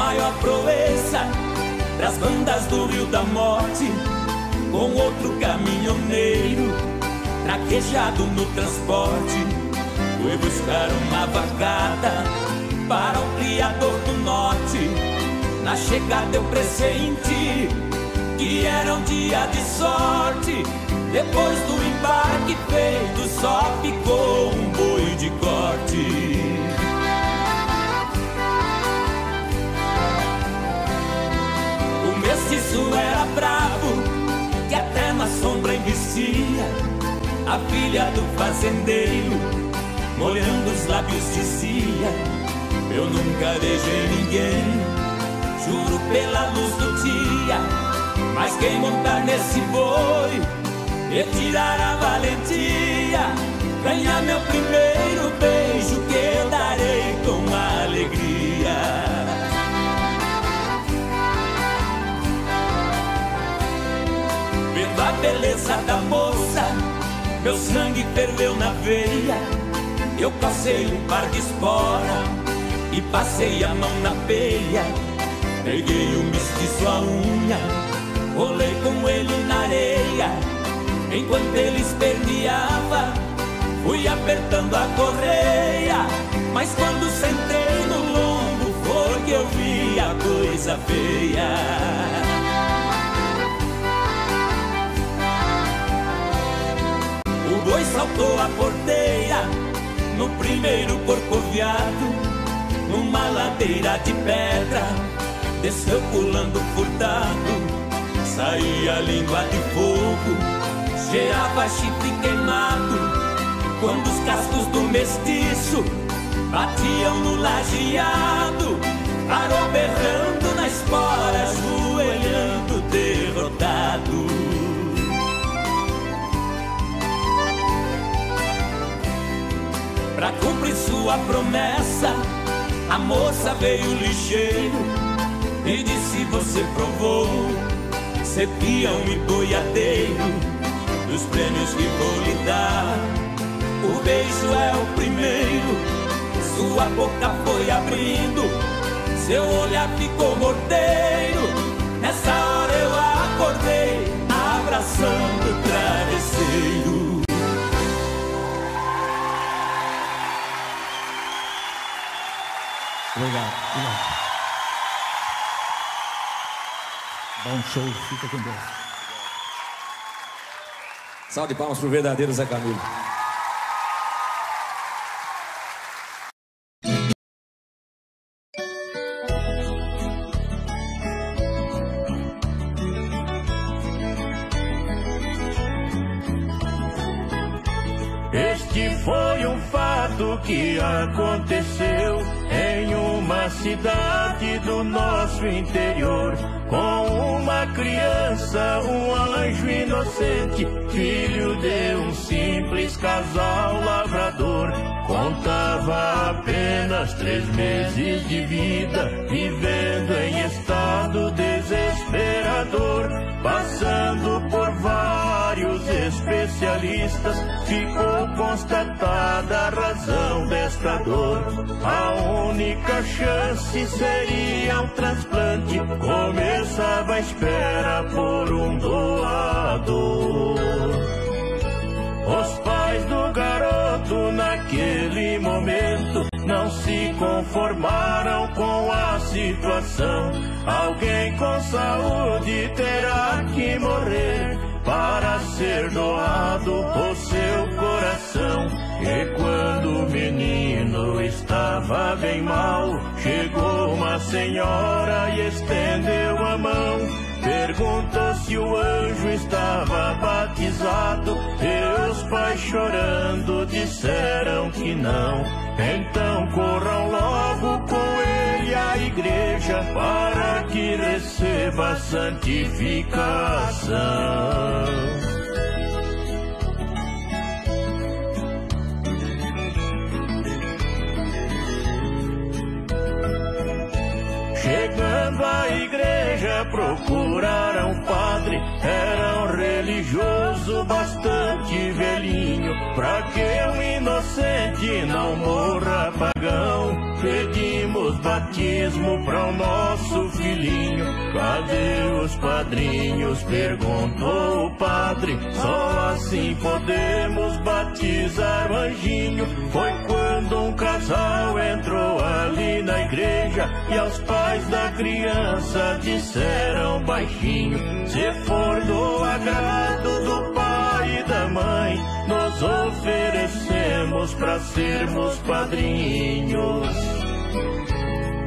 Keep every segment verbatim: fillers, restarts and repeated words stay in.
maior proeza das bandas do Rio da Morte, com outro caminhoneiro traquejado no transporte. Foi buscar uma vacada para o criador do norte. Na chegada eu pressenti que era um dia de sorte. Depois do embarque feito só ficou um boi de corte. O mestiço era bravo, que até na sombra investia. A filha do fazendeiro, molhando os lábios, dizia: eu nunca beijei ninguém, juro pela luz do dia. Mas quem montar nesse boi e tirar a valentia, ganhar meu primeiro beijo que eu darei com alegria. Vendo a beleza da moça, meu sangue ferveu na veia. Eu calcei um par de espora e passei a mão na peia. Peguei o mestiço à unha, rolei com ele na areia. Enquanto ele esperneava, fui apertando a correia. Mas quando sentei no lombo, foi que eu vi a coisa feia. O boi saltou a porteira no primeiro corcoviado. Numa ladeira de pedra, desceu pulando furtado. Saía língua de fogo, cheirava chifre queimado. Quando os cascos do mestiço batiam no lajeado, parou berrando na espora, ajoelhando derrotado. Pra cumprir sua promessa, a moça veio ligeiro e disse: você provou ser peão e boiadeiro. Dos prêmios que vou lhe dar, o beijo é o primeiro. Sua boca foi abrindo, seu olhar ficou morteiro. Nessa hora eu acordei, abraçando o travesseiro. Obrigado, obrigado. Dá um show, fica com Deus. Salve de palmas pro verdadeiro Zé Camilo. Este foi um fato que aconteceu em uma cidade do nosso interior. Com uma criança, um anjo inocente, filho de um simples casal lavrador. Contava apenas três meses de vida, vivendo em estado desesperador. Passando por vários especialistas, ficou constatada a razão desta dor. A única chance seria um transplante, começava a espera por um doador. Os pais do garoto naquele momento não se conformaram com a situação. Alguém com saúde terá que morrer para ser doado o seu coração. E quando o menino estava bem mal, chegou uma senhora e estendeu a mão. Perguntou se o anjo estava batizado e os pais chorando disseram que não. Então corram logo com ele à igreja para que receba a santificação. Chegando à igreja procuraram o padre, era um religioso bastante velhinho, pra que um inocente não morra pagão. Pedimos batismo para o nosso filhinho. Cadê os padrinhos? Perguntou o padre. Só assim podemos batizar o anjinho. Foi quando um casal entrou ali na igreja e aos pais da criança disseram baixinho: se for do agrado do pai e da mãe, nós oferecemos para sermos padrinhos.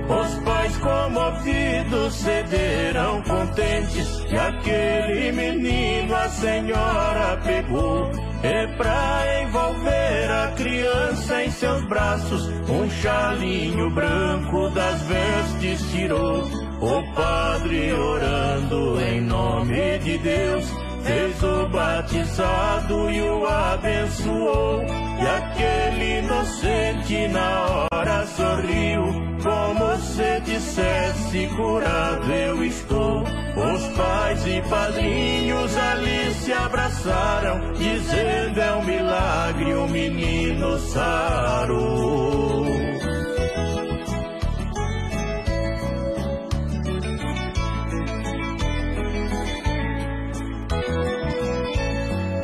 Os pais comovidos cederam contentes, e aquele menino a senhora pegou. E pra envolver a criança em seus braços, um xalinho branco das vestes tirou. O padre, orando em nome de Deus, fez o batizado e o abençoou. E aquele inocente na hora sorriu, como se dissesse: curado eu estou. Os pais e padrinhos ali se abraçaram, dizendo: é um milagre, o menino sarou.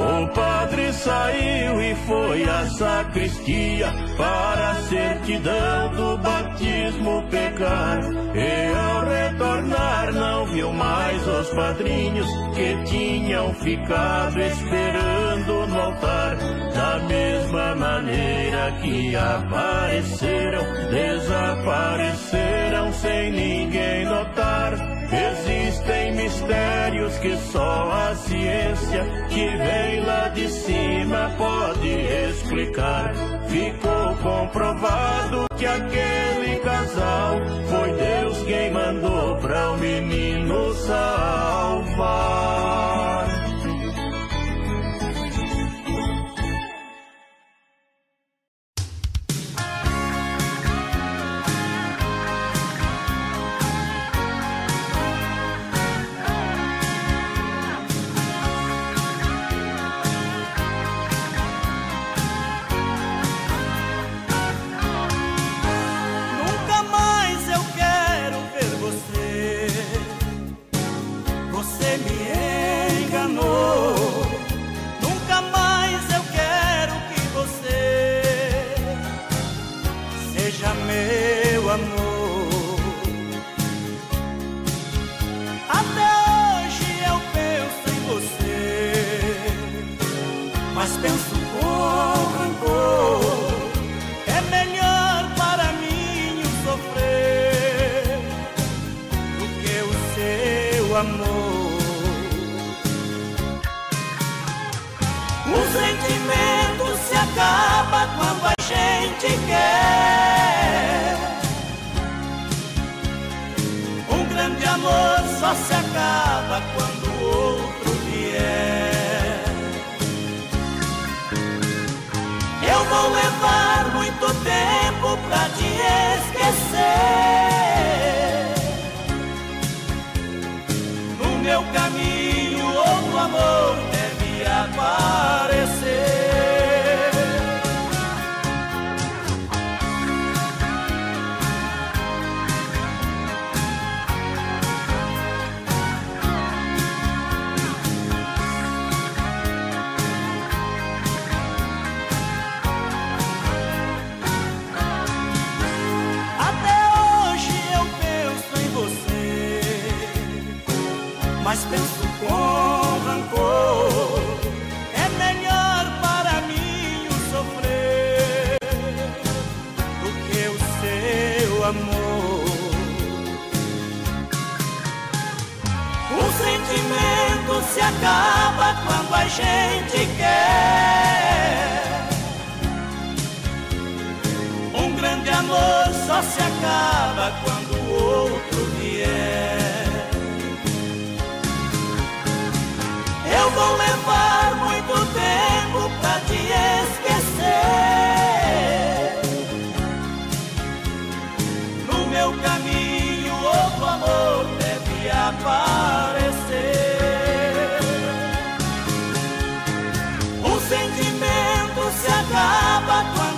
O padre saiu e foi à sacristia para a certidão do batismo pegar. E ao retornar não viu mais os padrinhos que tinham ficado esperando no altar. Da mesma maneira que apareceram, desapareceram sem ninguém notar. Existem mistérios que só a ciência que vem lá de cima pode explicar. Ficou comprovado que aquele casal foi Deus quem mandou para o menino salvar.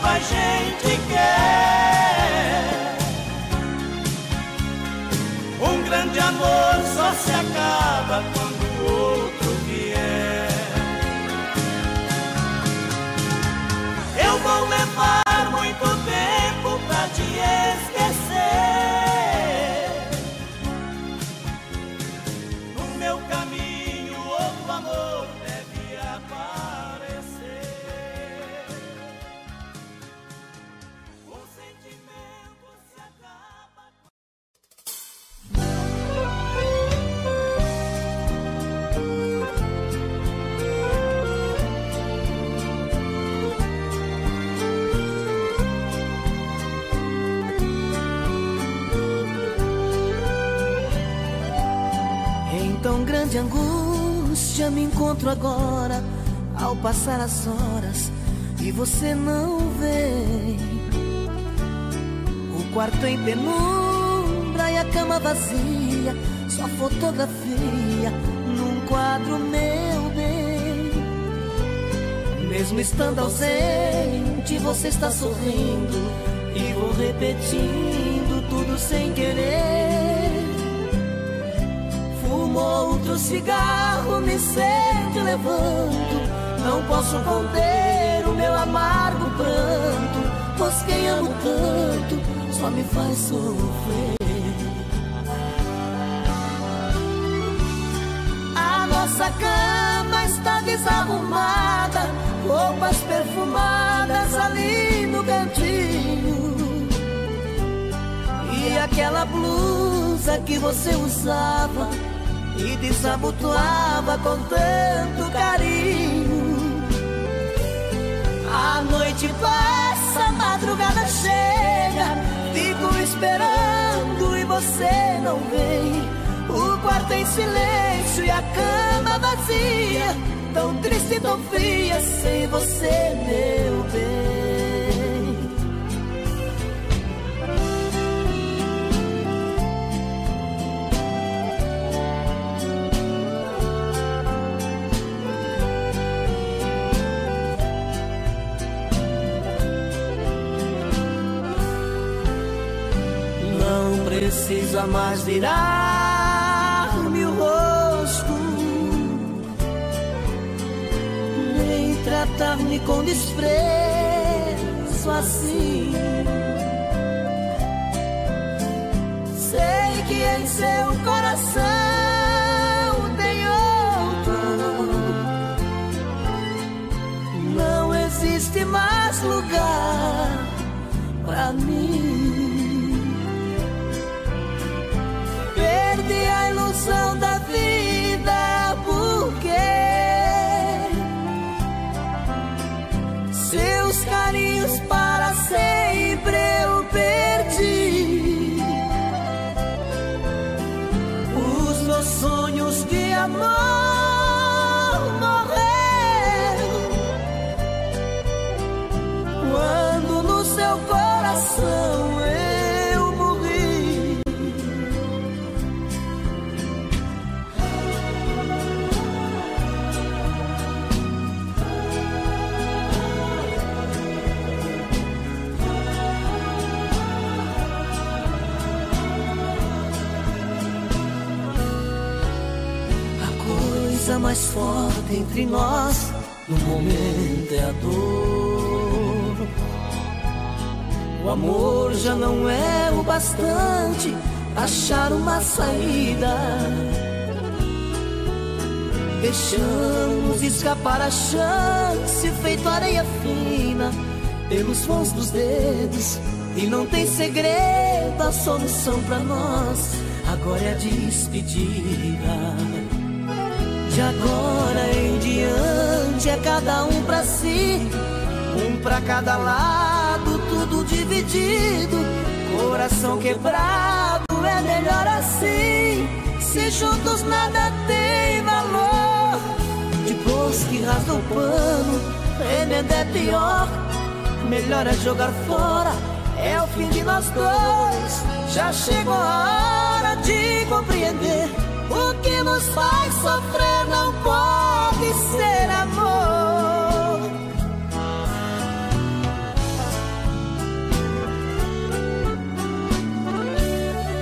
A gente quer de angústia me encontro agora, ao passar as horas e você não vem. O quarto em penumbra e a cama vazia, sua fotografia num quadro, meu bem. Mesmo estando ausente, você está sorrindo e vou repetindo tudo sem querer. Fumo outro cigarro, me sento e levanto, não posso conter o meu amargo pranto, pois quem amo tanto só me faz sofrer. A nossa cama está desarrumada, roupas perfumadas ali no cantinho, e aquela blusa que você usava e desabotoava com tanto carinho. A noite passa, a madrugada chega, fico esperando e você não vem. O quarto em silêncio e a cama vazia, tão triste e tão fria sem você, meu bem. Precisa mais virar-me o rosto, nem tratar-me com desprezo assim. Sei que em seu coração tem outro, não existe mais lugar pra mim. Perdi a ilusão da vida, porque seus carinhos para sempre eu perdi. Os meus sonhos de amor morreram quando no seu coração eu mais forte entre nós no momento é a dor. O amor já não é o bastante, achar uma saída. Deixamos escapar a chance, feito areia fina pelos vãos dos dedos, e não tem segredo, a solução pra nós agora é a despedida. De agora em diante é cada um pra si, um pra cada lado, tudo dividido. Coração quebrado é melhor assim, se juntos nada tem valor. Depois que rasga o pano, remendo é pior, melhor é jogar fora, é o fim de nós dois. Já chegou a hora de compreender, o que nos faz sofrer não pode ser amor.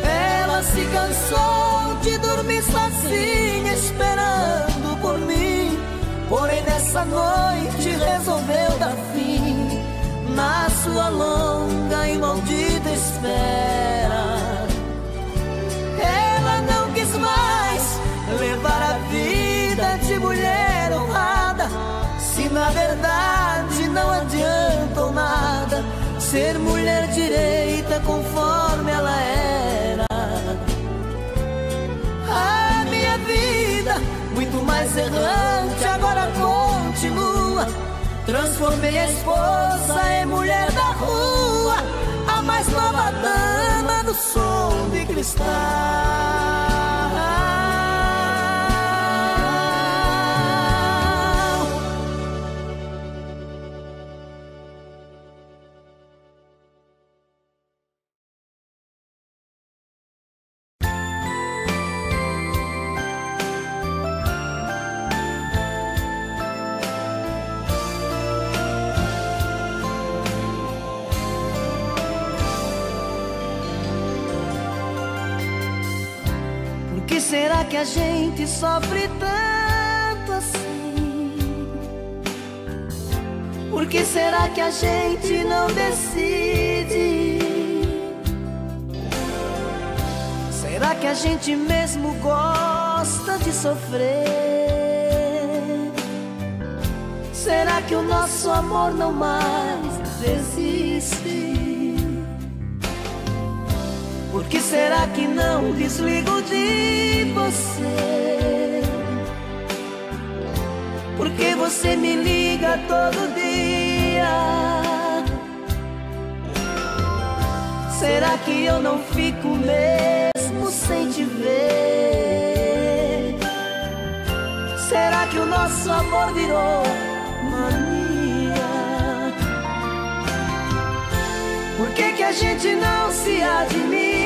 Ela se cansou de dormir sozinha esperando por mim, porém nessa noite resolveu dar fim na sua longa e maldita espera. Ela não quis mais levar a vida de mulher honrada, se na verdade não adiantou nada ser mulher direita conforme ela era. A minha vida, muito mais errante, agora continua. Transformei a esposa em mulher da rua, a mais nova dama do som de cristal. será que a gente sofre tanto assim? Por que será que a gente não decide? Será que a gente mesmo gosta de sofrer? Será que o nosso amor não mais existe? Por que será que não desligo de você? Por que você me liga todo dia? Será que eu não fico mesmo sem te ver? Será que o nosso amor virou mania? Por que que a gente não se admira?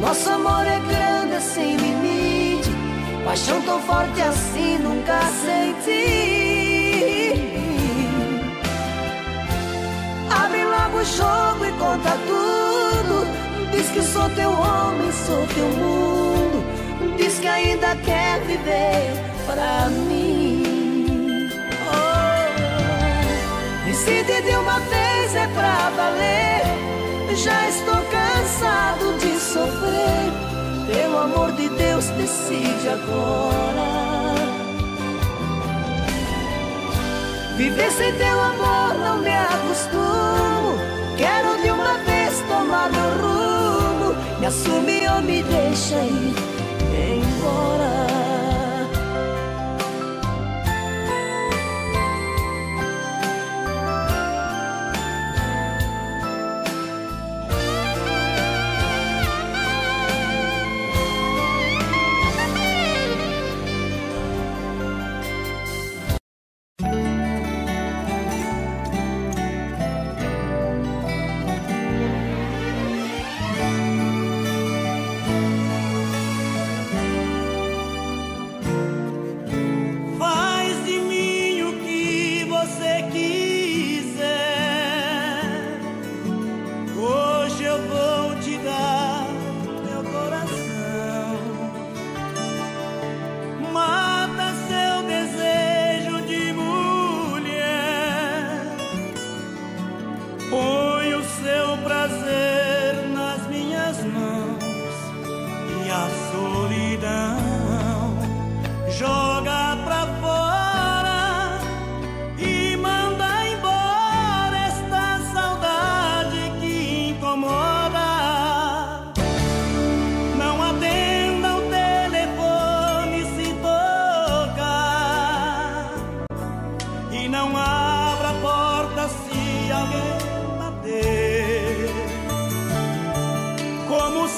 Nosso amor é grande, é sem limite. Paixão tão forte assim nunca senti. Abre logo o jogo e conta tudo. Diz que sou teu homem, sou teu mundo. Diz que ainda quer viver pra mim. Oh. Decide de uma vez, é pra valer. Já estou cansado de sofrer, pelo amor de Deus, decide agora. Viver sem teu amor não me acostumo. Quero de uma vez tomar meu rumo. Me assume ou me deixa ir embora.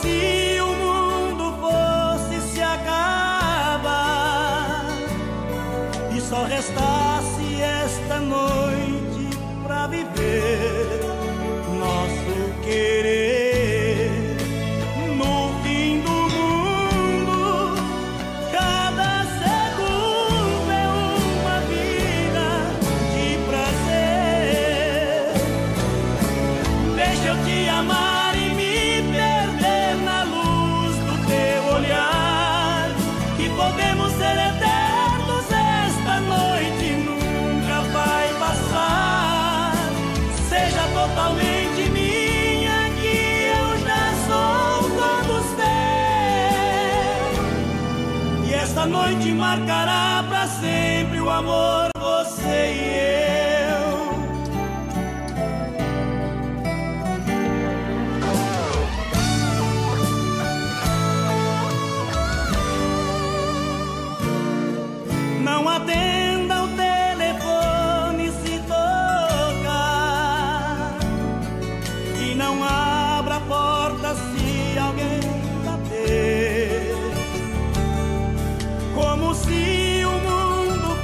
Se o mundo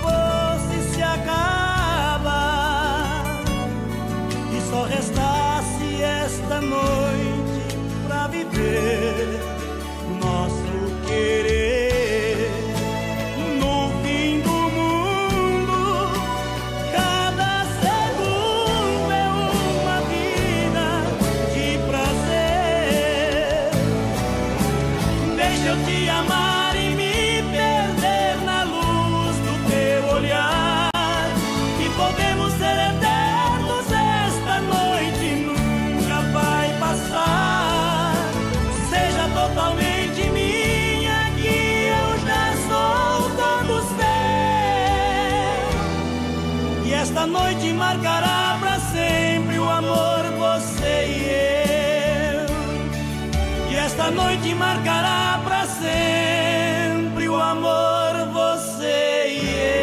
fosse se acabar marcará pra sempre o amor, você e eu. E esta noite marcará pra sempre o amor, você e eu.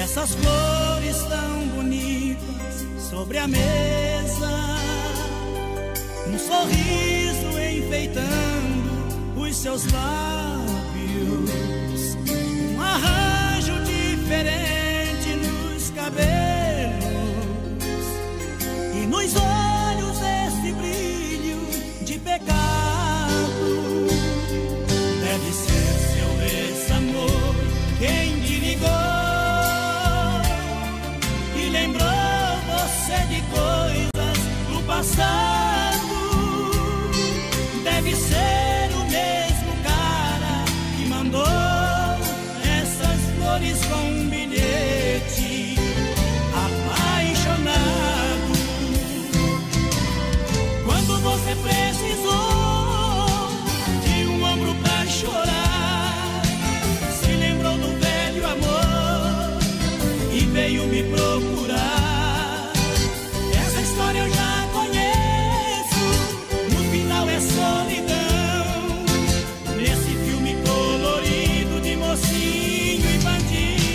Essas flores tão bonitas sobre a mesa, um sorriso enfeitando os seus lábios, um arranjo diferente nos cabelos e nos olhos esse brilho de pecado. Deve ser seu ex-amor quem te ligou, de coisas do passado. Deve ser o mesmo cara que mandou essas flores com um bilhete apaixonado. Quando você precisou de um ombro pra chorar, se lembrou do velho amor e veio me procurar. Eu já conheço, no final é solidão. Nesse filme colorido de mocinho e bandido, eu perdi meu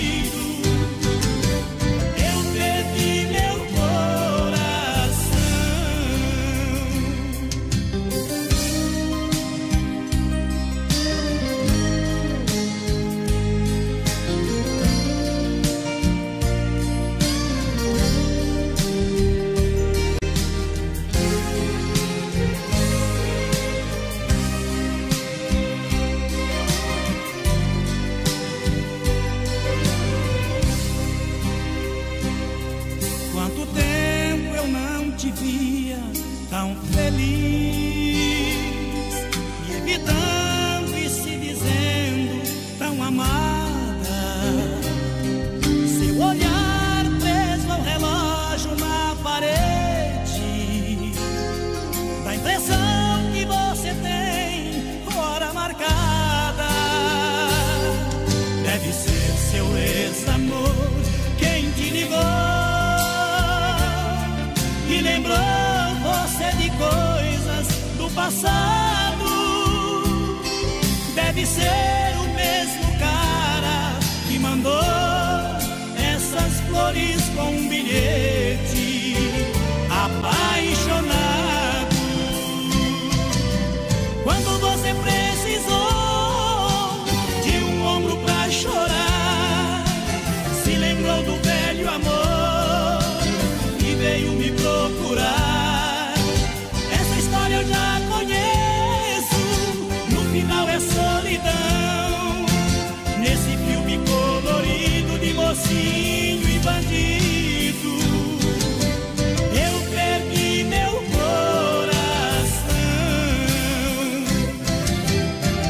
passado. Deve ser o mesmo cara que mandou essas flores com um bilhete apaixonado. Quando você precisou de um ombro pra chorar, se lembrou do velho amor e veio me procurar. Essa história eu já é solidão, nesse filme colorido de mocinho e bandido, eu perdi meu coração,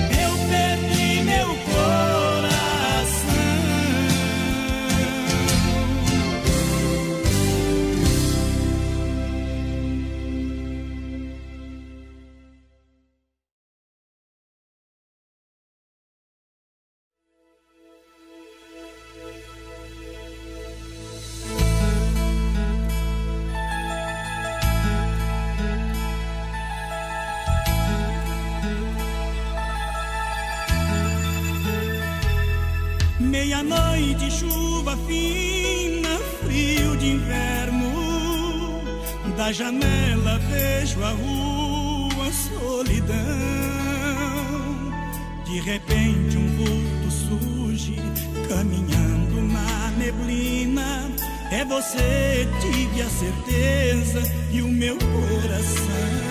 eu perdi meu coração. Meia-noite, chuva fina, frio de inverno. Da janela vejo a rua, solidão. De repente um vulto surge, caminhando na neblina. É você, tive a certeza, e o meu coração.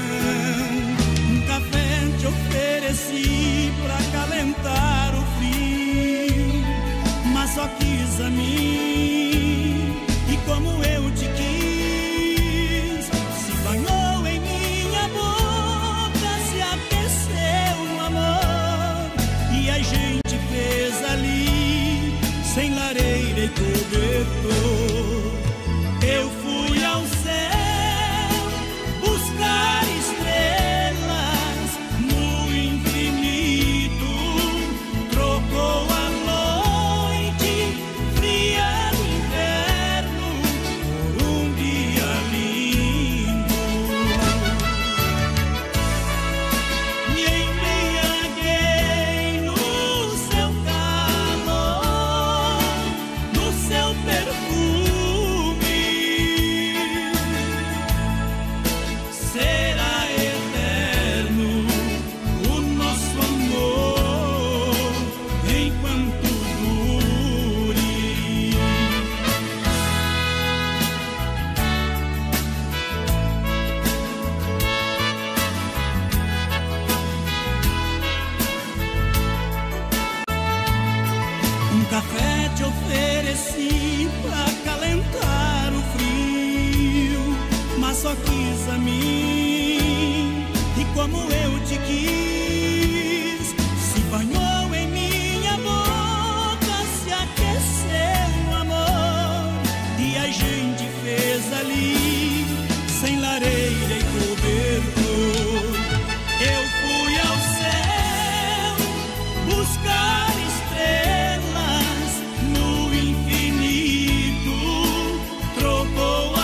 Um café te ofereci pra calentar o frio. sem lareira e cobertor. Eu fui ao céu buscar estrelas no infinito. Trocou a noite fria do inverno por um dia lindo. Me embriaguei no seu calor, no seu perfume. Só quis a mim, e como eu te quis, se banhou em minha boca, se aqueceu o amor, e a gente fez ali, sem lareira e cobertor. Eu fui ao céu buscar estrelas no infinito, trocou a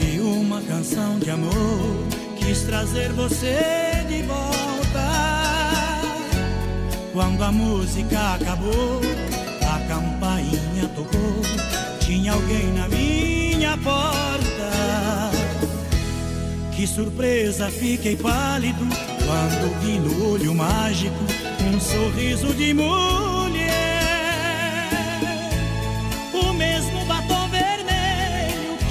e uma canção de amor quis trazer você de volta. Quando a música acabou, a campainha tocou, tinha alguém na minha porta. Que surpresa, fiquei pálido quando vi no olho mágico um sorriso de mulher. O mesmo batom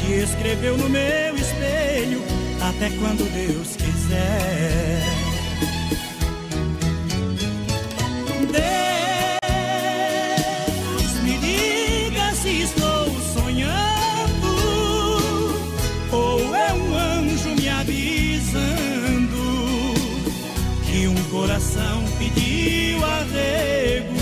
escreveu no meu espelho até quando Deus quiser. Deus, me diga se estou sonhando ou é um anjo me avisando que um coração pediu arrego.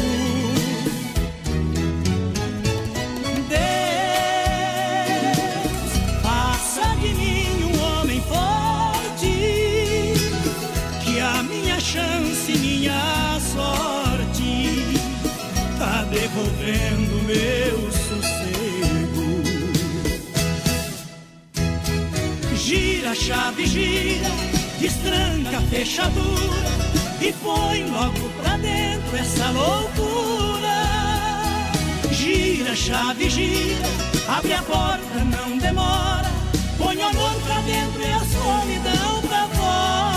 Chance, minha sorte tá devolvendo meu sossego. Gira, chave, gira, destranca a fechadura e põe logo pra dentro essa loucura. Gira, chave, gira, abre a porta, não demora, põe o amor pra dentro e a solidão pra fora.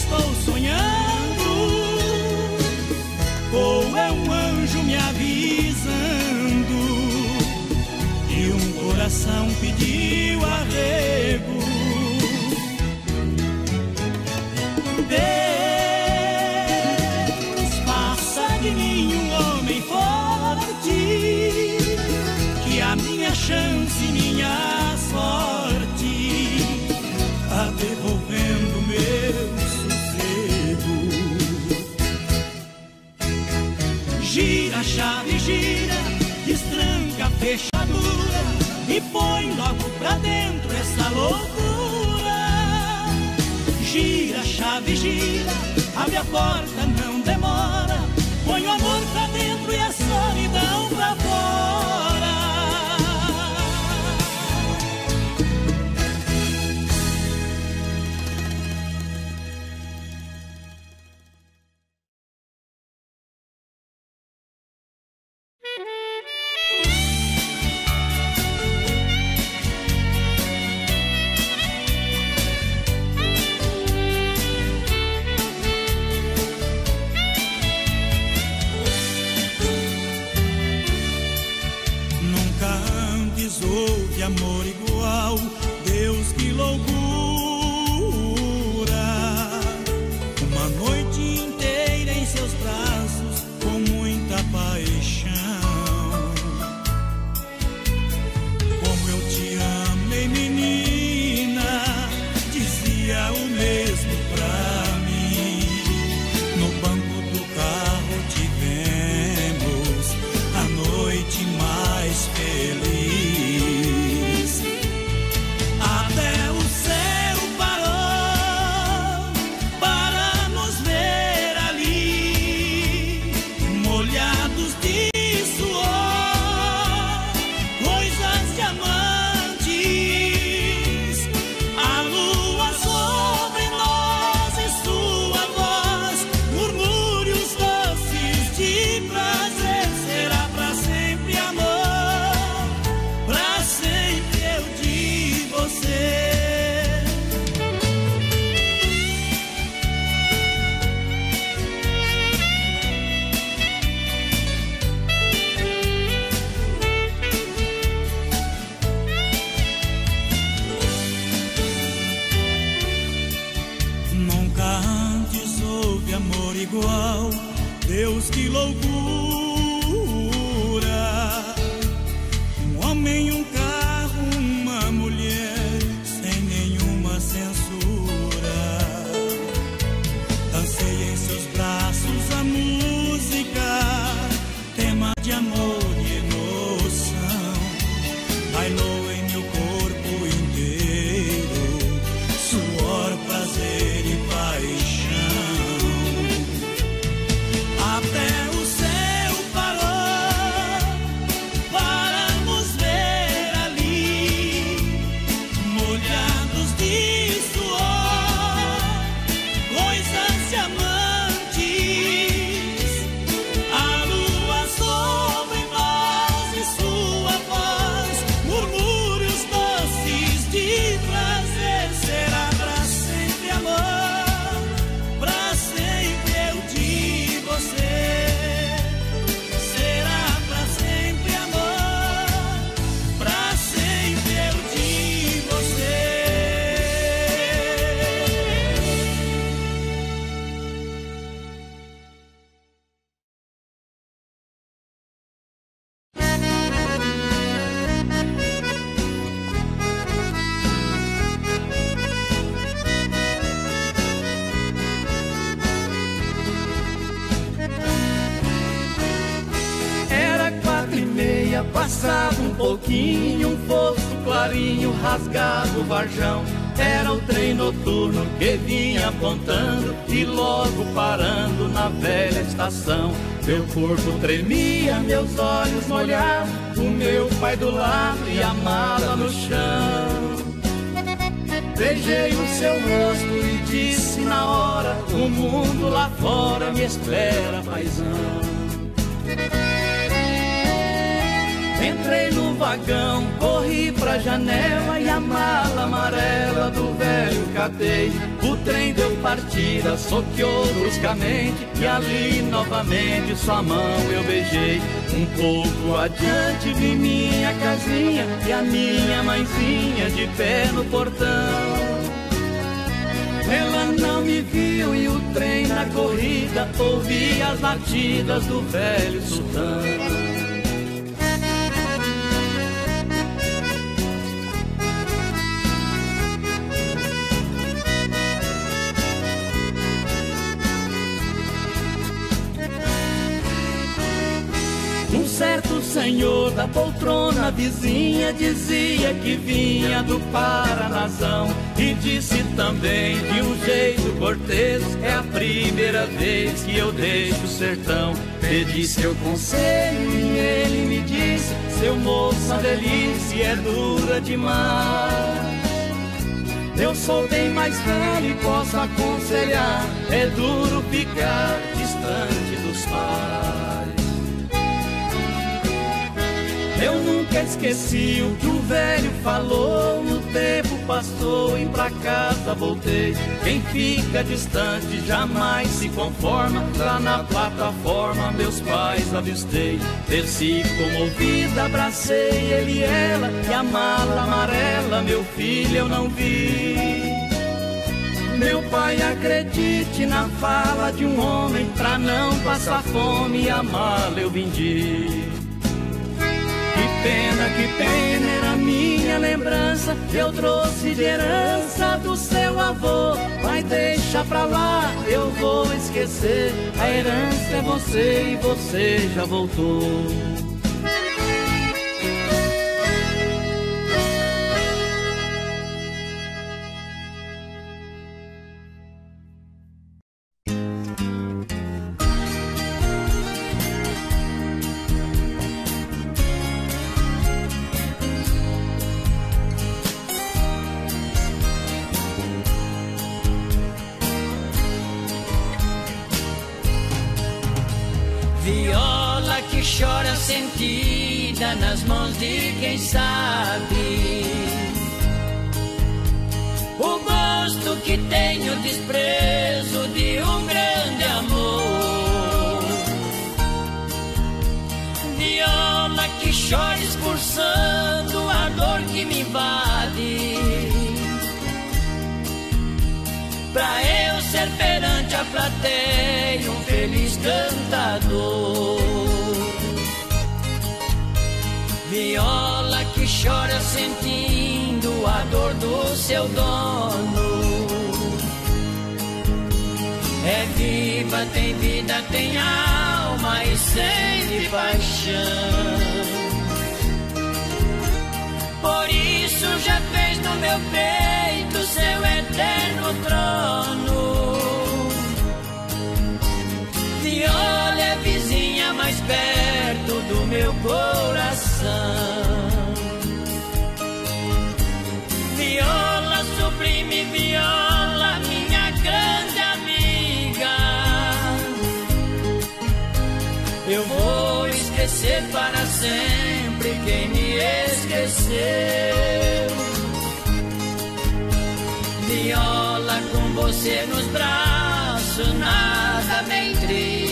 Estou sonhando chance e minha sorte, tá devolvendo meu sossego. Gira, chave, gira, destranca a fechadura e põe logo pra dentro essa loucura. Gira, chave, gira, abre a porta, não demora, põe o amor pra dentro e a solidão pra fora. Rasgado o varjão, era o trem noturno que vinha apontando e logo parando na velha estação. Meu corpo tremia, meus olhos molhavam, o meu pai do lado e a mala no chão. Beijei o seu rosto e disse na hora: o mundo lá fora me espera, paizão. Entrei no vagão, corri pra janela e a mala amarela do velho catei. O trem deu partida, soqueou bruscamente e ali novamente sua mão eu beijei. Um pouco adiante vi minha casinha e a minha mãezinha de pé no portão. Ela não me viu e o trem na corrida ouvi as latidas do velho sultão. certo, o senhor da poltrona vizinha dizia que vinha do Paranazão. E disse também que o jeito cortês é a primeira vez que eu deixo o sertão. Pedi seu conselho e ele me disse: seu moço, a velhice é dura demais. Eu sou bem mais velho e posso aconselhar, é duro ficar distante dos pais. Eu nunca esqueci o que o velho falou, o tempo passou e pra casa voltei. Quem fica distante jamais se conforma, lá na plataforma meus pais avistei. Desci comovida, abracei ele e ela, e a mala amarela, meu filho, eu não vi. Meu pai, acredite na fala de um homem, pra não passar fome, a mala eu vendi. Que pena, que pena, era minha lembrança que eu trouxe de herança do seu avô. Mas deixa pra lá, eu vou esquecer, a herança é você e você já voltou. Sentida nas mãos de quem sabe o gosto que tem o desprezo de um grande amor. Viola que chora expulsando a dor que me invade, pra eu ser perante a plateia um feliz cantador. Viola que chora sentindo a dor do seu dono. É viva, tem vida, tem alma e sente paixão. Por isso já fez no meu peito seu eterno trono. Viola é vizinha mais perto do meu coração. Viola sublime, viola minha grande amiga. Eu vou esquecer para sempre quem me esqueceu. Viola, com você nos braços nada me intriga.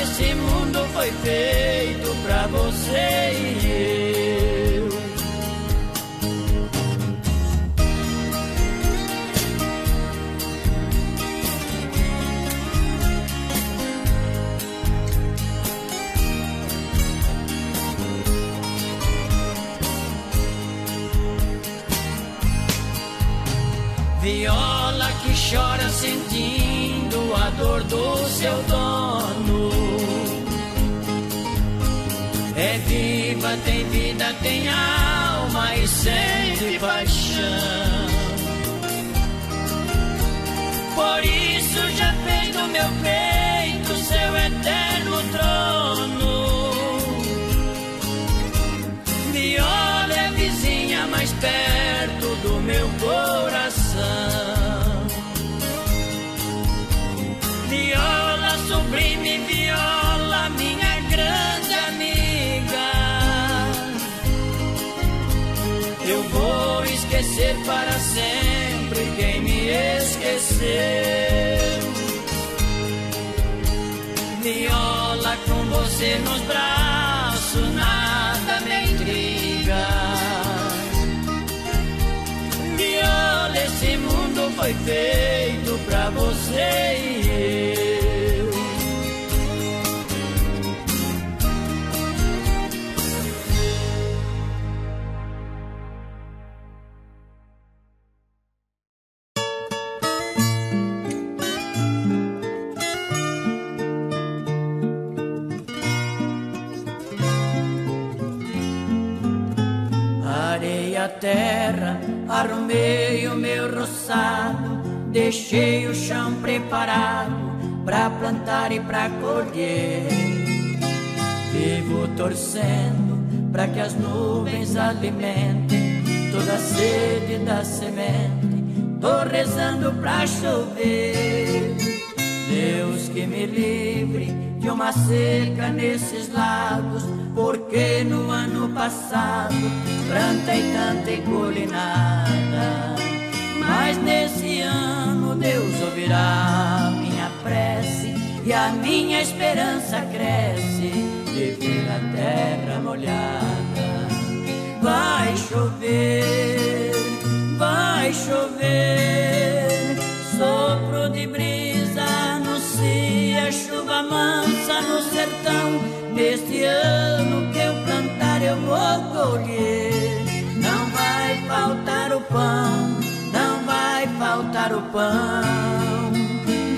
Esse mundo foi feito pra você e eu. Viola que chora sentindo a dor do seu dono. É viva, tem vida, tem alma e sente paixão. Por isso já fez do meu peito seu eterno trono. Viola é vizinha mais perto do meu coração. Viola sublime, viola minha grande amiga. Eu vou esquecer para sempre quem me esqueceu. Viola, com você nos braços nada me intriga. Viola, esse mundo foi feito pra você e eu. a terra, arrumei o meu roçado, deixei o chão preparado pra plantar e pra colher. Vivo torcendo pra que as nuvens alimentem toda a sede da semente, tô rezando pra chover. Deus que me livre de uma seca nesses lagos, porque no ano passado plantei tanta e colhi nada. Mas nesse ano Deus ouvirá minha prece e a minha esperança cresce de ver a terra molhada. Vai chover, vai chover, sopro de brisa anuncia chuva mansa no sertão. Neste ano que eu plantar eu vou colher, não vai faltar o pão, não vai faltar o pão.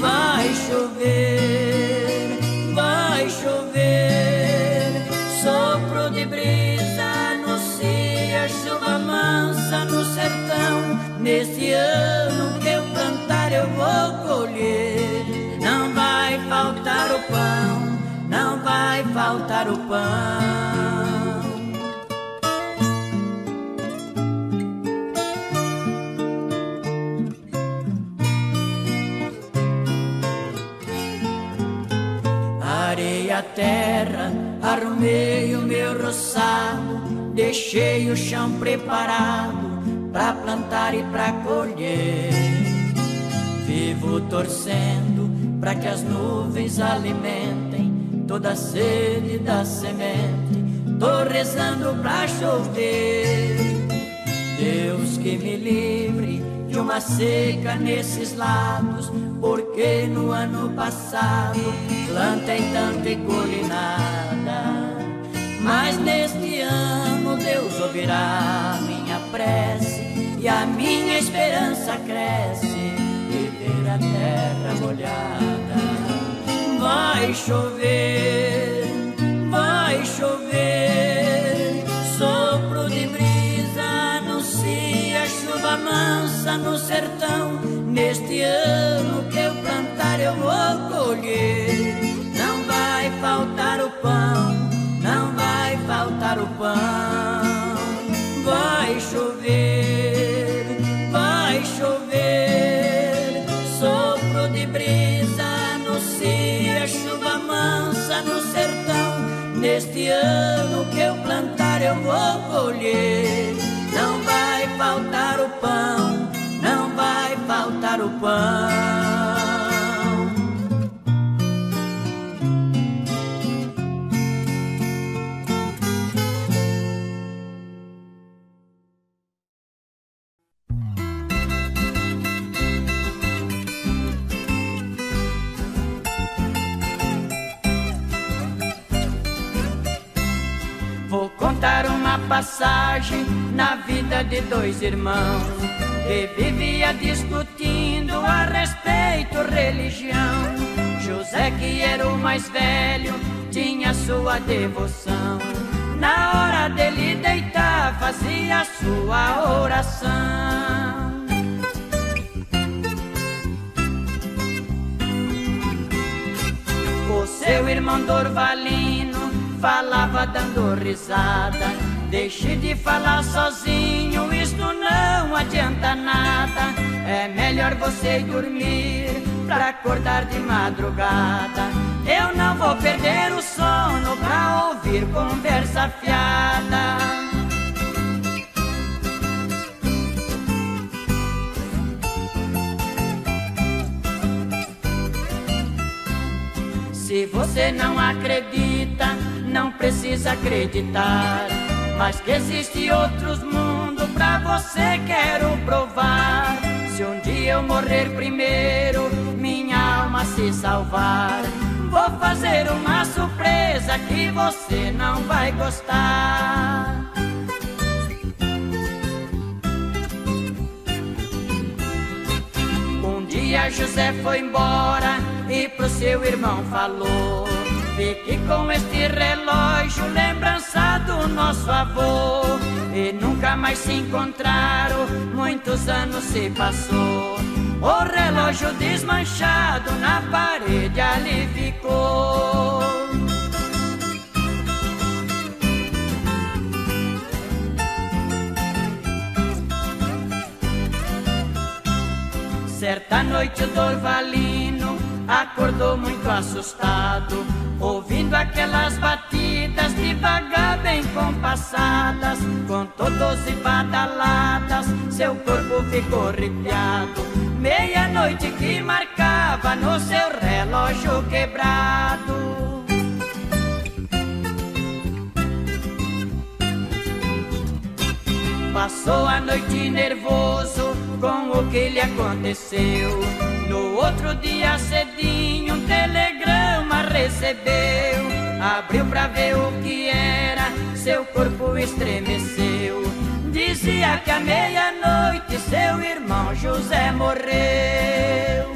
Vai chover, vai chover, sopro de brisa anuncia chuva mansa no sertão. Neste ano que eu plantar eu vou colher, não vai faltar o pão, não vai faltar o pão. Arei a terra, arrumei o meu roçado, deixei o chão preparado pra plantar e pra colher. Vivo torcendo pra que as nuvens alimentem toda a sede da semente, tô rezando pra chover. Deus que me livre de uma seca nesses lados, porque no ano passado plantei tanto e colhi nada. Mas neste ano Deus ouvirá minha prece e a minha esperança cresce de ver a terra molhada. Vai chover, vai chover, sopro de brisa anuncia chuva mansa no sertão. Neste ano que eu plantar eu vou colher, não vai faltar o pão, não vai faltar o pão. Vai chover, vai chover, sopro de brisa anuncia chuva mansa no sertão. Neste ano que eu plantar eu vou colher, não vai faltar o pão, não vai faltar o pão. Vou contar uma passagem na vida de dois irmãos que vivia discutindo a respeito religião. José, que era o mais velho, tinha sua devoção. Na hora dele deitar, fazia sua oração. O seu irmão Dorvalino falava dando risada. Deixe de falar sozinho, isto não adianta nada. É melhor você dormir pra acordar de madrugada. Eu não vou perder o sono pra ouvir conversa fiada. Se você não acredita, não precisa acreditar, mas que existe outros mundos pra você quero provar. Se um dia eu morrer primeiro, minha alma se salvar, vou fazer uma surpresa que você não vai gostar. Um dia José foi embora e pro seu irmão falou: Fique com este relógio, lembrança do nosso avô. E nunca mais se encontraram, muitos anos se passou. O relógio desmanchado na parede ali ficou. Certa noite o Dorvalino acordou muito assustado, ouvindo aquelas batidas devagar bem compassadas, com todos e badaladas, seu corpo ficou arrepiado. Meia-noite que marcava no seu relógio quebrado. Passou a noite nervoso com o que lhe aconteceu. No outro dia cedinho um telegrama recebeu. Abriu pra ver o que era, seu corpo estremeceu. Dizia que à meia-noite seu irmão José morreu.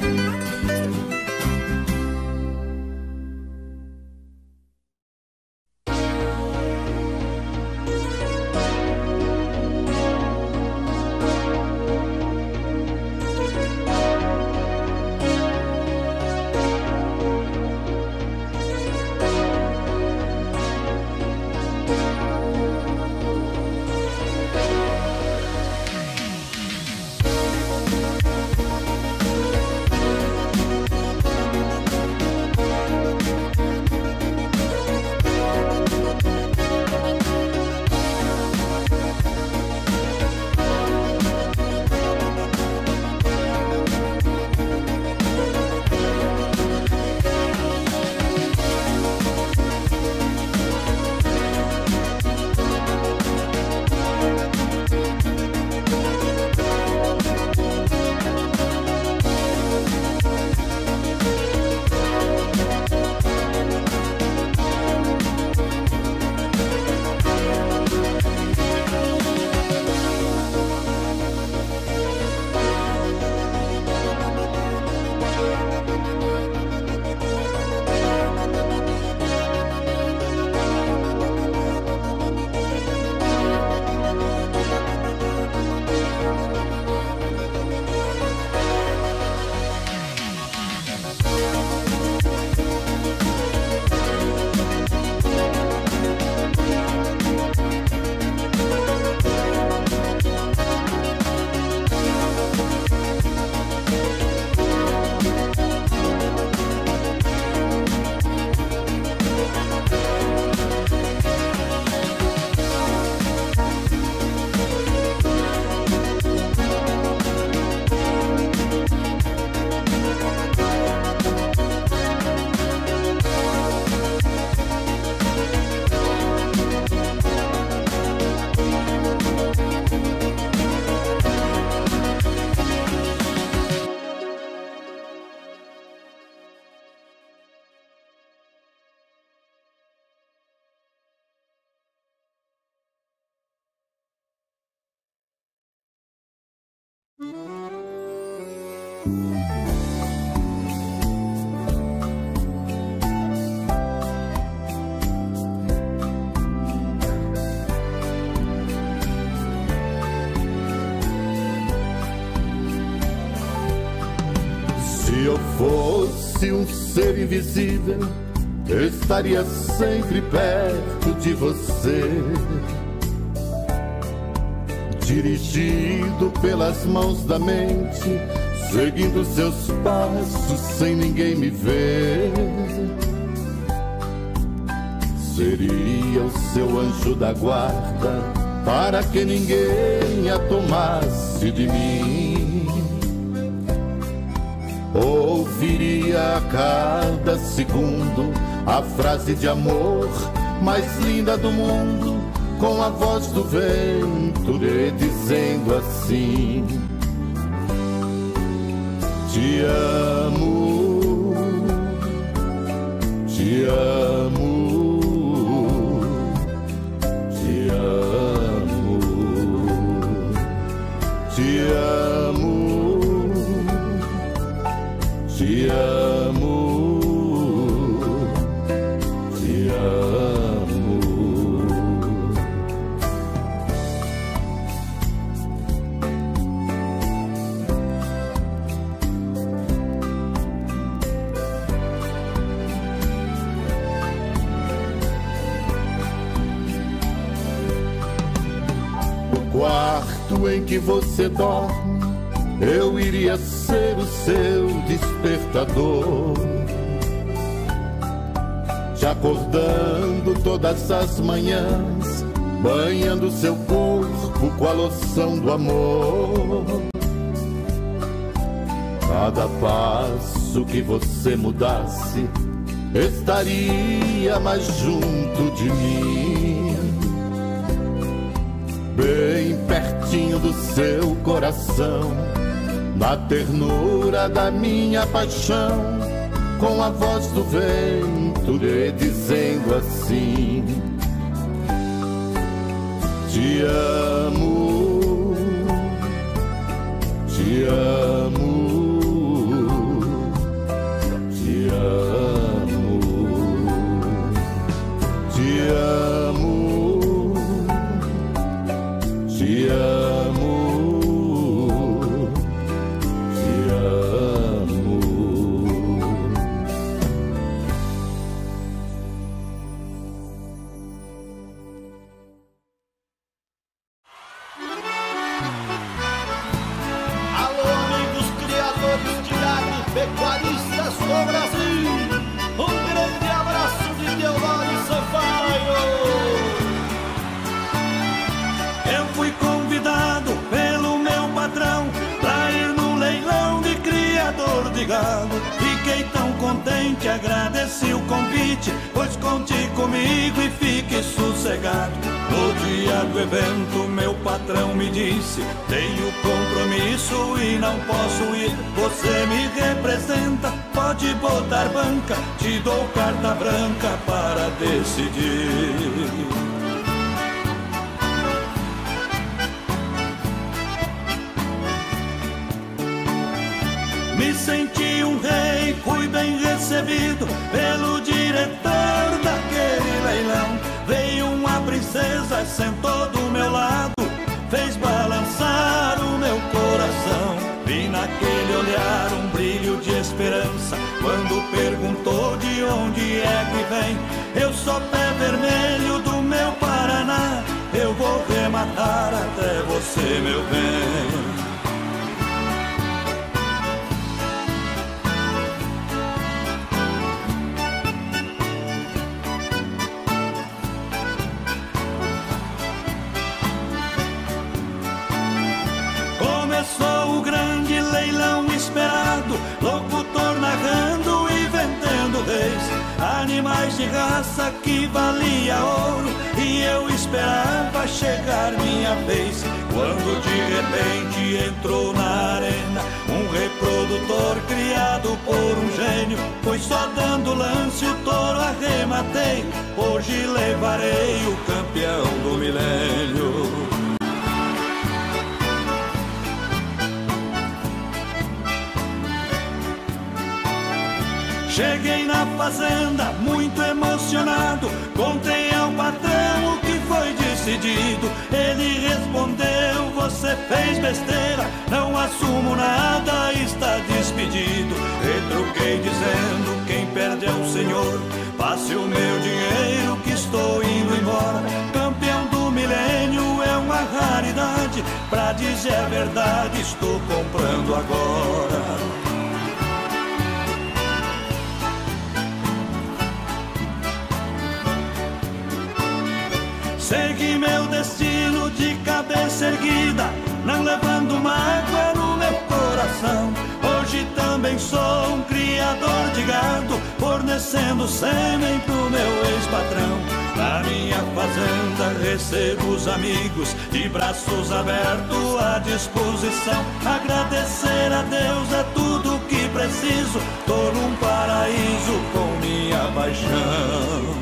Se eu fosse um ser invisível, eu estaria sempre perto de você, dirigido pelas mãos da mente, seguindo seus passos sem ninguém me ver. Seria o seu anjo da guarda, para que ninguém a tomasse de mim. Ouviria a cada segundo a frase de amor mais linda do mundo, com a voz do vento lhe dizendo assim: te amo, te amo, te amo, te amo, te amo, te amo, quarto em que você dorme, eu iria ser o seu despertador, te acordando todas as manhãs, banhando seu corpo com a loção do amor. Cada passo que você mudasse, estaria mais junto de mim, bem pertinho do seu coração, na ternura da minha paixão, com a voz do vento lhe dizendo assim: te amo, te amo, te amo, te amo, te amo, te amo. Alô, amigos criadores de gado, pecuaristas do Brasil, um grande abraço de Teodoro Sampaio. Eu fui convidado pelo meu patrão pra ir no leilão de criador de gado. Fiquei tão contente, agradeci o convite, pois conte comigo e fique sossegado. No dia do evento meu patrão me disse: tenho compromisso e não posso ir. Você me representa, pode botar banca, te dou carta branca para decidir. Me senti um rei, fui bem recebido pelo diretor daquele leilão. Veio uma princesa, sentou do meu lado, fez balançar o meu coração. Vi naquele olhar um brilho de esperança, quando perguntou de onde é que vem. Eu sou pé vermelho do meu Paraná, eu vou rematar até você, meu bem. Sou o grande leilão esperado, locutor narrando e vendendo reis, animais de raça que valia ouro, e eu esperava chegar minha vez. Quando de repente entrou na arena um reprodutor criado por um gênio, pois só dando lance o touro arrematei, hoje levarei o campeão do milênio. Cheguei na fazenda muito emocionado, contei ao patrão o que foi decidido. Ele respondeu: você fez besteira, não assumo nada, está despedido. Retruquei dizendo: quem perde é o senhor, passe o meu dinheiro que estou indo embora. Campeão do milênio é uma raridade, pra dizer a verdade estou comprando agora. Segui meu destino de cabeça erguida, não levando mágoa no meu coração. Hoje também sou um criador de gado, fornecendo sêmen pro meu ex-patrão. Na minha fazenda recebo os amigos, de braços abertos à disposição. Agradecer a Deus é tudo que preciso, tô num paraíso com minha paixão.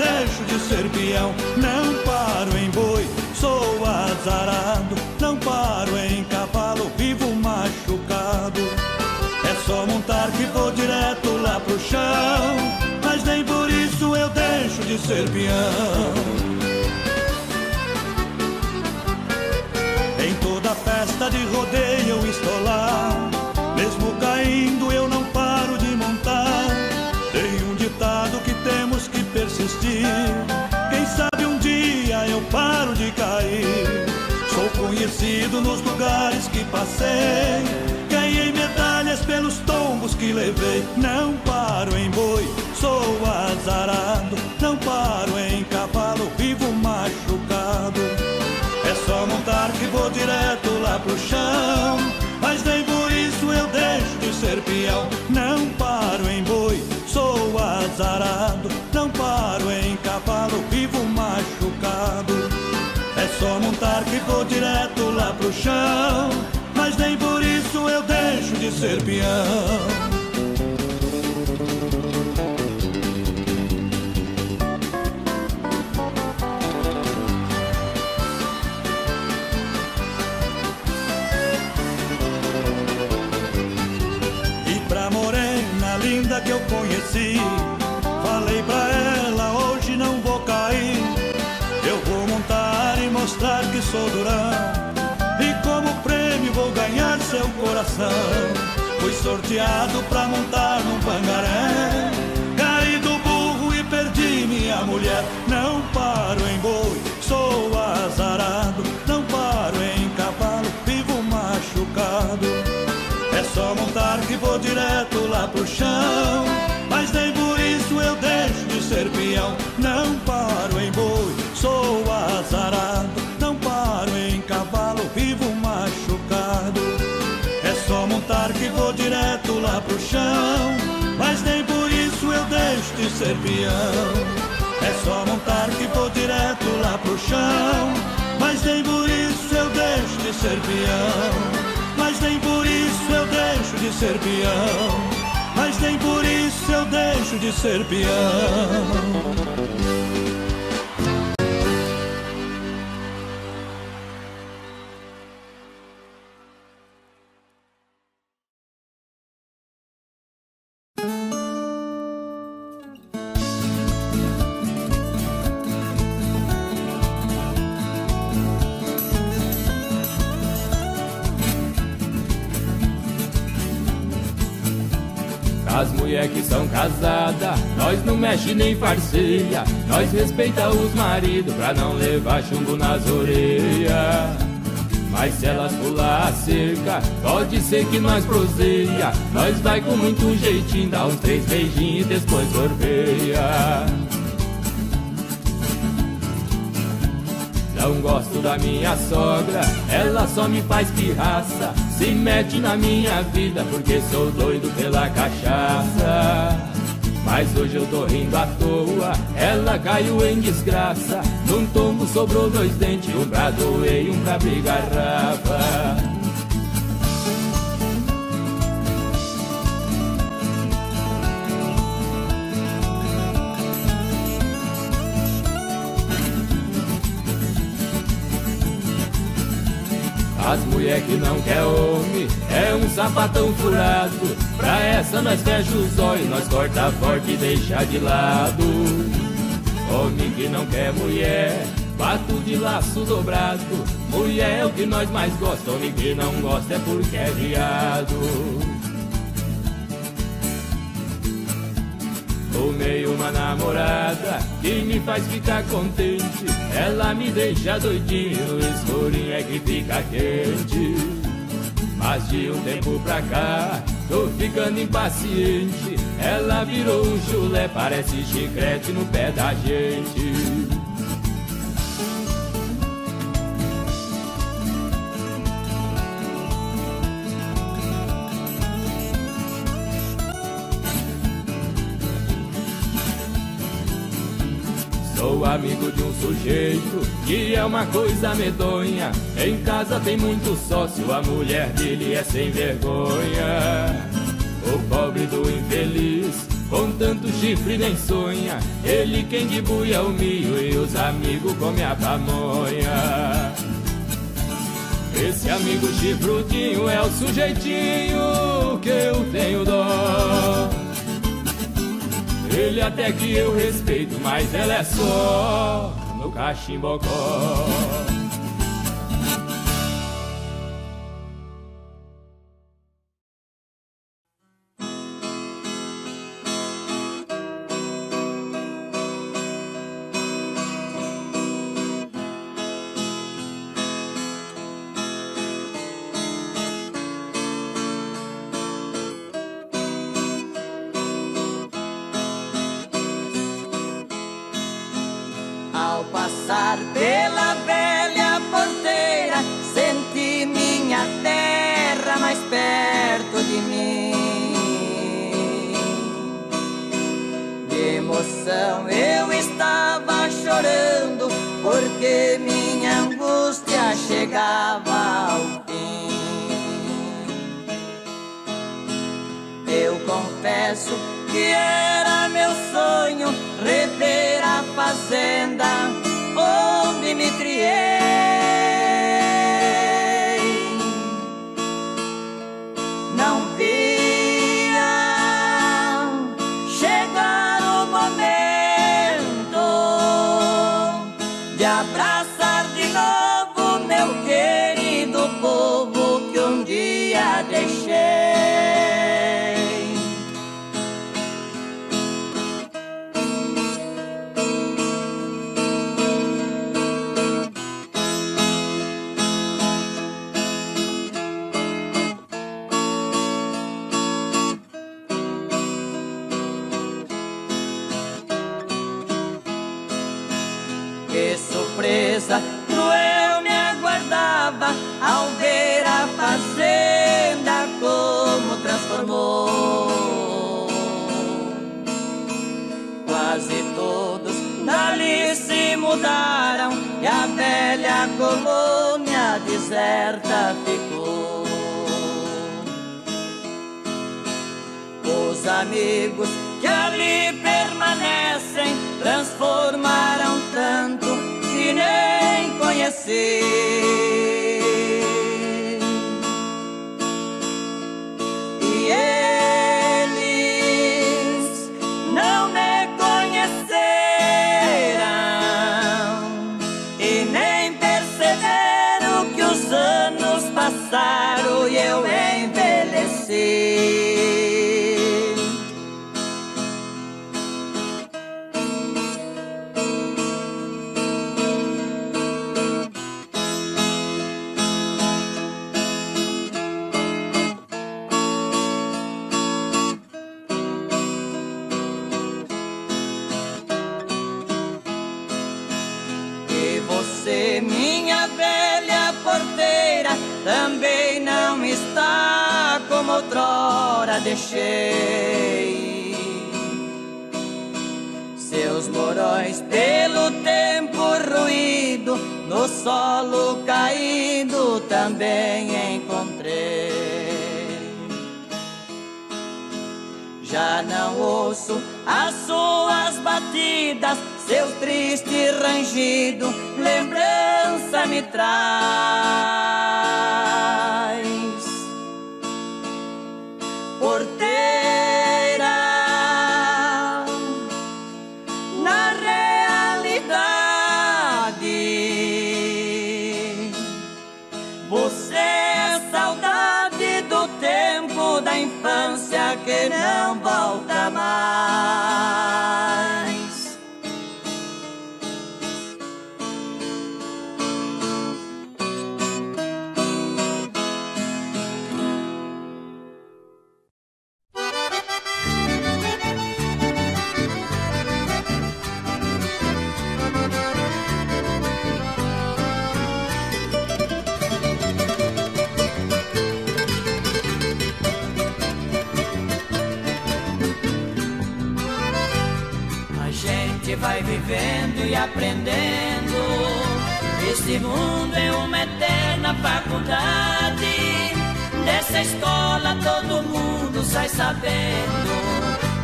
deixo de ser peão. Não paro em boi, sou azarado, não paro em cavalo, vivo machucado. É só montar que vou direto lá pro chão, mas nem por isso eu deixo de ser peão. Em toda festa de rodeio eu estou lá, mesmo caindo eu não paro de montar. Tem um ditado que temos que persistir, quem sabe um dia eu paro de cair. Sou conhecido nos lugares que passei, ganhei medalhas pelos tombos que levei. Não paro em boi, sou azarado, não paro em cavalo, vivo machucado. É só montar que vou direto lá pro chão, mas nem por isso eu deixo de ser peão. Não paro em boi, sou azarado, não paro em cavalo, vivo machucado. É só montar que vou direto lá pro chão, mas nem por isso eu deixo de ser peão. Linda que eu conheci, falei pra ela, hoje não vou cair. Eu vou montar e mostrar que sou durão, e como prêmio vou ganhar seu coração. Fui sorteado pra montar num pangaré, caí do burro e perdi minha mulher. Não paro em boi, sou azarado, não paro em cavalo, vivo machucado. É só montar que vou direto lá pro chão, mas nem por isso eu deixo de ser peão. Não paro em boi, sou azarado, não paro em cavalo, vivo machucado. É só montar que vou direto lá pro chão, mas nem por isso eu deixo de ser peão. É só montar que vou direto lá pro chão, mas nem por isso eu deixo de ser peão. Mas nem por isso eu deixo de ser peão, mas nem por isso eu deixo de ser peão. São casada, nós não mexe nem farcia, nós respeita os maridos pra não levar chumbo nas orelhas. Mas se elas pular a cerca, pode ser que nós proseia, nós vai com muito jeitinho, dá uns três beijinhos e depois sorveia. Não gosto da minha sogra, ela só me faz pirraça, se mete na minha vida porque sou doido pela cachaça. Mas hoje eu tô rindo à toa, ela caiu em desgraça, num tombo sobrou dois dentes, um pra doer e um pra brigarrava. As mulher que não quer homem é um sapatão furado, pra essa nós fecha os olhos, nós corta forte e deixa de lado. Homem que não quer mulher, bato de laço dobrado, mulher é o que nós mais gosta, homem que não gosta é porque é viado. Tomei uma namorada que me faz ficar contente, ela me deixa doidinho, o escurinho é que fica quente. Mas de um tempo pra cá, tô ficando impaciente, ela virou um chulé, parece chiclete no pé da gente. Sou amigo de um sujeito que é uma coisa medonha, em casa tem muito sócio, a mulher dele é sem vergonha. O pobre do infeliz Com tanto chifre nem sonha, ele quem dibuia o milho e os amigos comem a pamonha. Esse amigo chifrudinho é o sujeitinho que eu tenho dó. Ele até que eu respeito, mas ela é só no cachimbocó.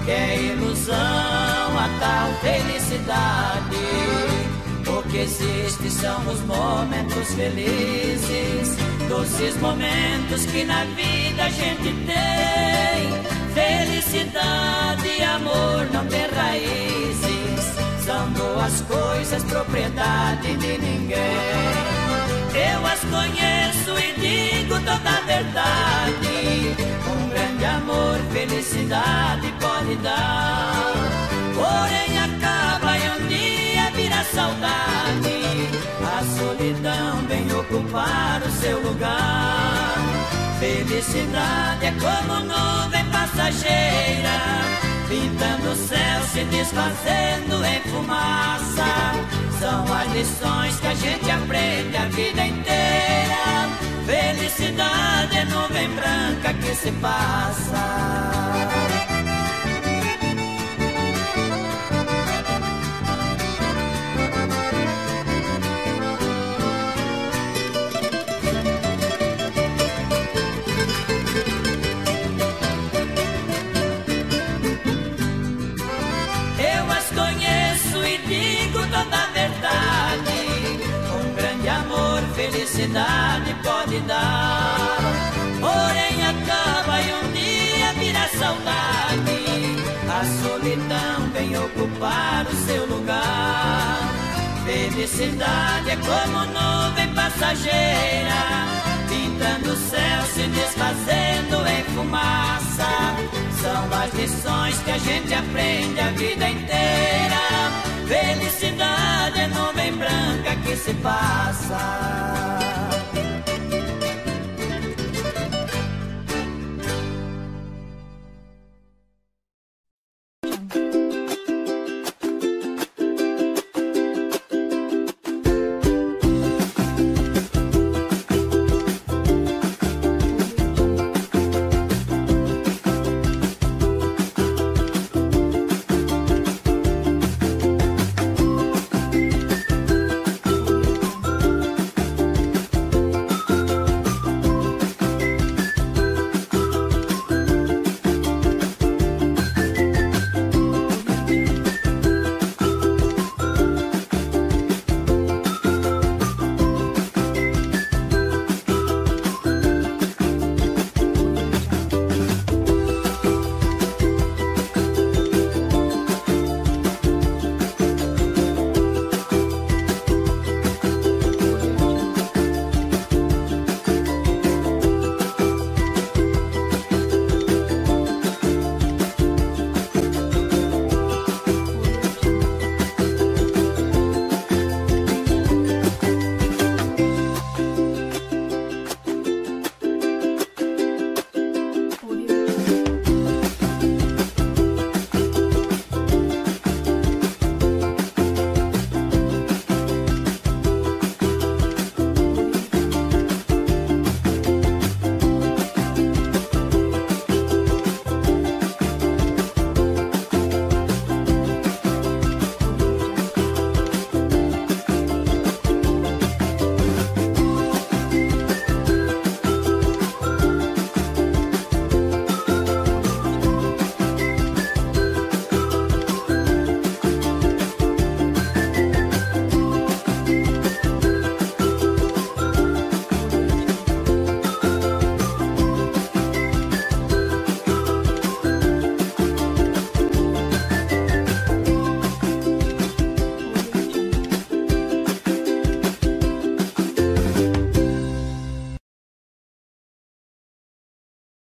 que é ilusão a tal felicidade. O que existe são os momentos felizes, doces momentos que na vida a gente tem. Felicidade e amor não têm raízes, são duas coisas propriedade de ninguém. Eu as conheço e digo toda a verdade. Um grande amor, felicidade pode dar, porém acaba e um dia vira saudade. A solidão vem ocupar o seu lugar. Felicidade é como nuvem passageira, pintando o céu, se desfazendo em fumaça. São as lições que a gente aprende a vida inteira. Felicidade é nuvem branca que se passa. Eu as conheço e digo toda a verdade. Um grande amor, felicidade pode dar, porém acaba e um dia vira saudade. A solidão vem ocupar o seu lugar. Felicidade é como nuvem passageira, pintando o céu, se desfazendo em fumaça. São as lições que a gente aprende a vida inteira. Felicidade é nuvem branca que se passa.